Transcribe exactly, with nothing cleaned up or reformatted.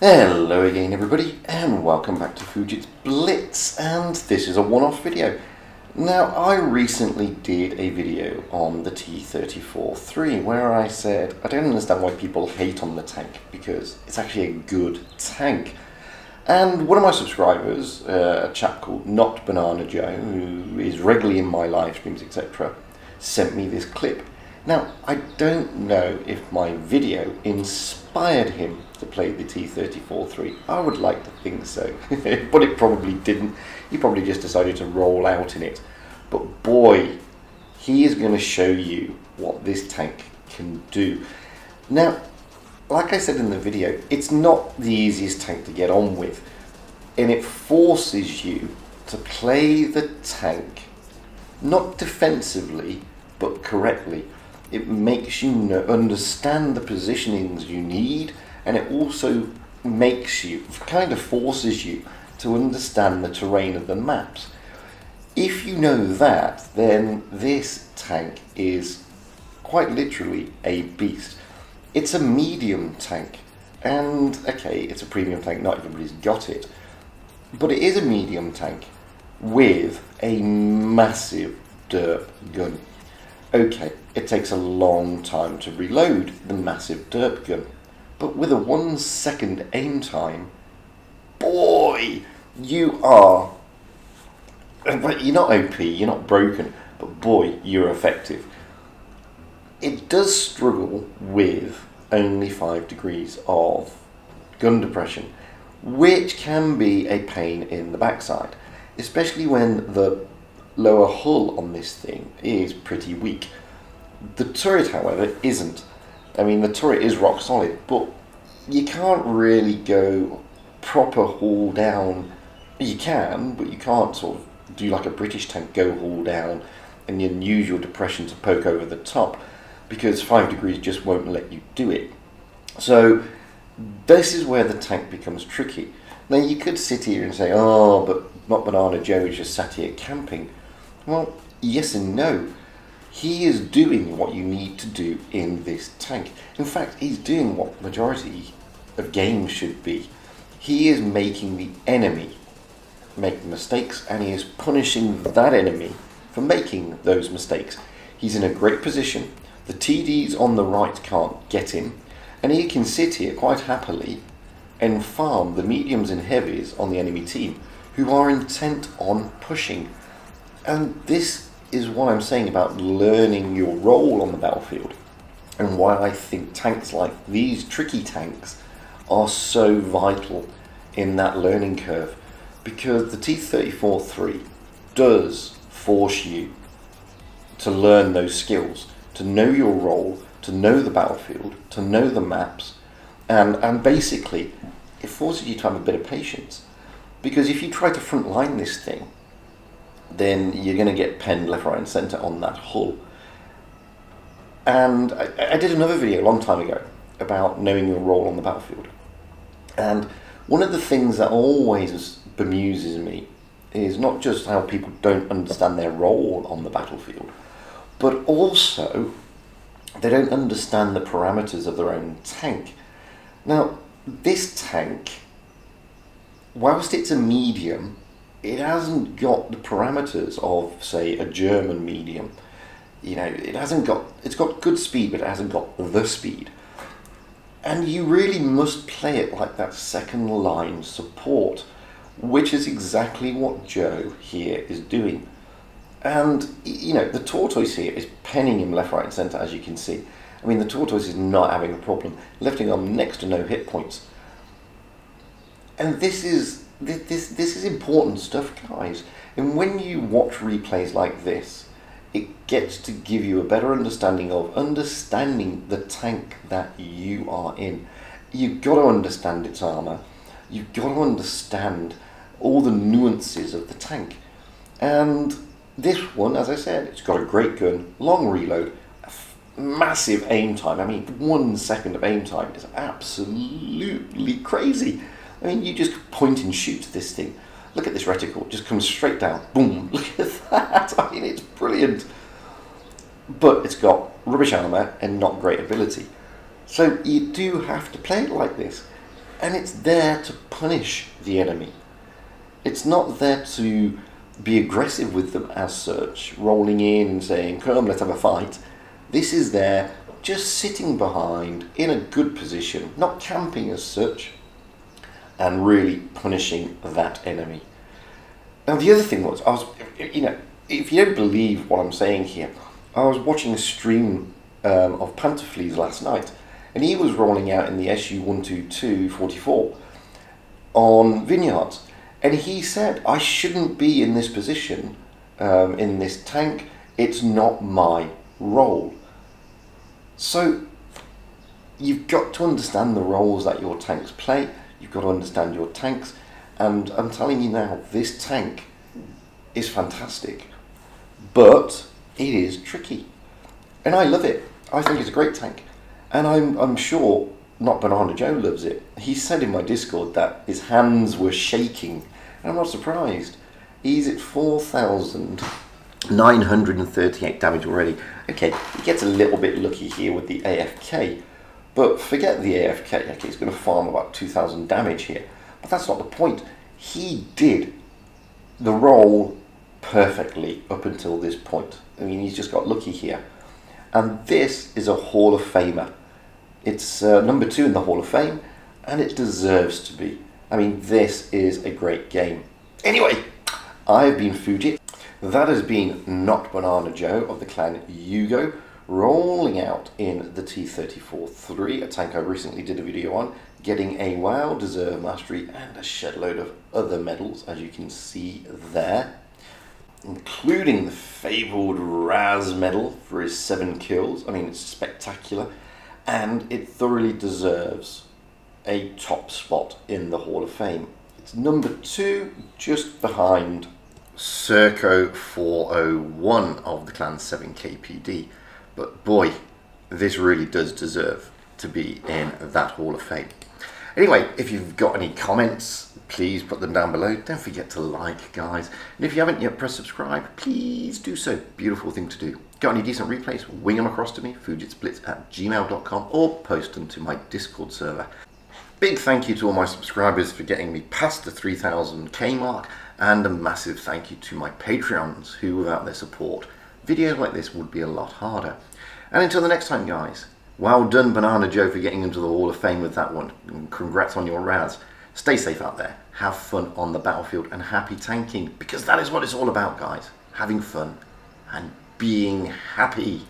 Hello again everybody, and welcome back to Fugit's Blitz, and this is a one-off video. Now, I recently did a video on the T thirty-four three where I said I don't understand why people hate on the tank, because it's actually a good tank. And one of my subscribers, uh, a chap called Not Banana Joe, who is regularly in my live streams etc, sent me this clip. Now, I don't know if my video inspired him to play the T thirty-four three. I would like to think so, but it probably didn't. He probably just decided to roll out in it. But boy, he is going to show you what this tank can do. Now, like I said in the video, it's not the easiest tank to get on with, and it forces you to play the tank, not defensively, but correctly. It makes you know, understand the positionings you need, and it also makes you, kind of forces you to understand the terrain of the maps. If you know that, then this tank is quite literally a beast. It's a medium tank, and okay, it's a premium tank, not everybody's got it, but it is a medium tank with a massive derp gun. Okay, it takes a long time to reload the massive derp gun, but with a one second aim time, boy, you are, you're not O P, you're not broken, but boy, you're effective. It does struggle with only five degrees of gun depression, which can be a pain in the backside, especially when the lower hull on this thing is pretty weak. The turret, however, isn't. I mean, the turret is rock solid, but you can't really go proper haul down. You can, but you can't sort of do like a British tank, go haul down and the unusual depression to poke over the top, because five degrees just won't let you do it. So this is where the tank becomes tricky. Now, you could sit here and say, oh, but Not Banana Joe is just sat here camping. Well, yes and no. He is doing what you need to do in this tank. In fact, he's doing what the majority of games should be. He is making the enemy make mistakes, and he is punishing that enemy for making those mistakes. He's in a great position. The T Ds on the right can't get him, and he can sit here quite happily and farm the mediums and heavies on the enemy team, who are intent on pushing. And this is what I'm saying about learning your role on the battlefield, and why I think tanks like these, tricky tanks, are so vital in that learning curve, because the T thirty-four three does force you to learn those skills, to know your role, to know the battlefield, to know the maps, and, and basically it forces you to have a bit of patience, because if you try to frontline this thing, then you're going to get penned left, right and centre on that hull. And I, I did another video a long time ago about knowing your role on the battlefield. And one of the things that always bemuses me is not just how people don't understand their role on the battlefield, but also they don't understand the parameters of their own tank. Now, this tank, whilst it's a medium, it hasn't got the parameters of, say, a German medium. You know, it hasn't got, it's got good speed, but it hasn't got the speed. And you really must play it like that second line support, which is exactly what Joe here is doing. And, you know, the tortoise here is penning him left, right and centre, as you can see. I mean, the tortoise is not having a problem, lifting on next to no hit points. And this is, This, this, this is important stuff, guys, and when you watch replays like this, it gets to give you a better understanding of understanding the tank that you are in. You've got to understand its armour, you've got to understand all the nuances of the tank, and this one, as I said, it's got a great gun, long reload, massive aim time. I mean, one second of aim time is absolutely crazy. I mean, you just point and shoot this thing. Look at this reticle, it just comes straight down, boom, look at that, I mean, it's brilliant. But it's got rubbish armour and not great ability. So you do have to play it like this. and it's there to punish the enemy. It's not there to be aggressive with them as such, rolling in and saying, come, let's have a fight. This is there just sitting behind in a good position, not camping as such, and really punishing that enemy. Now the other thing was, I was, you know, if you don't believe what I'm saying here, I was watching a stream um, of Pantafleas last night, and he was rolling out in the S U one twenty-two forty-four on vineyards. And he said, I shouldn't be in this position, um, in this tank, it's not my role. So you've got to understand the roles that your tanks play, you've got to understand your tanks, and I'm telling you now, this tank is fantastic, but it is tricky. And I love it, I think it's a great tank, and I'm, I'm sure Not Banana Joe loves it. He said in my Discord that his hands were shaking, and I'm not surprised. He's at four thousand nine hundred thirty-eight damage already. Okay, he gets a little bit lucky here with the A F K, but forget the A F K. Okay, he's going to farm about two thousand damage here, but that's not the point. He did the role perfectly up until this point. I mean, he's just got lucky here. And this is a Hall of Famer. It's uh, number two in the Hall of Fame, and it deserves to be. I mean, this is a great game. Anyway, I've been Fugit. That has been Not Banana Joe of the clan Yugo, rolling out in the T thirty-four three, a tank I recently did a video on, getting a WoW Deserve Mastery and a shedload of other medals, as you can see there, including the fabled Ras medal for his seven kills. I mean, it's spectacular. And it thoroughly deserves a top spot in the Hall of Fame. It's number two, just behind Circo four oh one of the clan seven K P D. But boy, this really does deserve to be in that Hall of Fame. Anyway, if you've got any comments, please put them down below. Don't forget to like, guys. And if you haven't yet, press subscribe. Please do so. Beautiful thing to do. Got any decent replays? Wing them across to me, Fugit's Blitz at gmail dot com, or post them to my Discord server. Big thank you to all my subscribers for getting me past the three thousand K mark, and a massive thank you to my Patreons, who without their support, videos like this would be a lot harder. And until the next time, guys, well done Banana Joe for getting into the Hall of Fame with that one, and congrats on your Raz. Stay safe out there, have fun on the battlefield, and happy tanking, because that is what it's all about, guys. Having fun and being happy.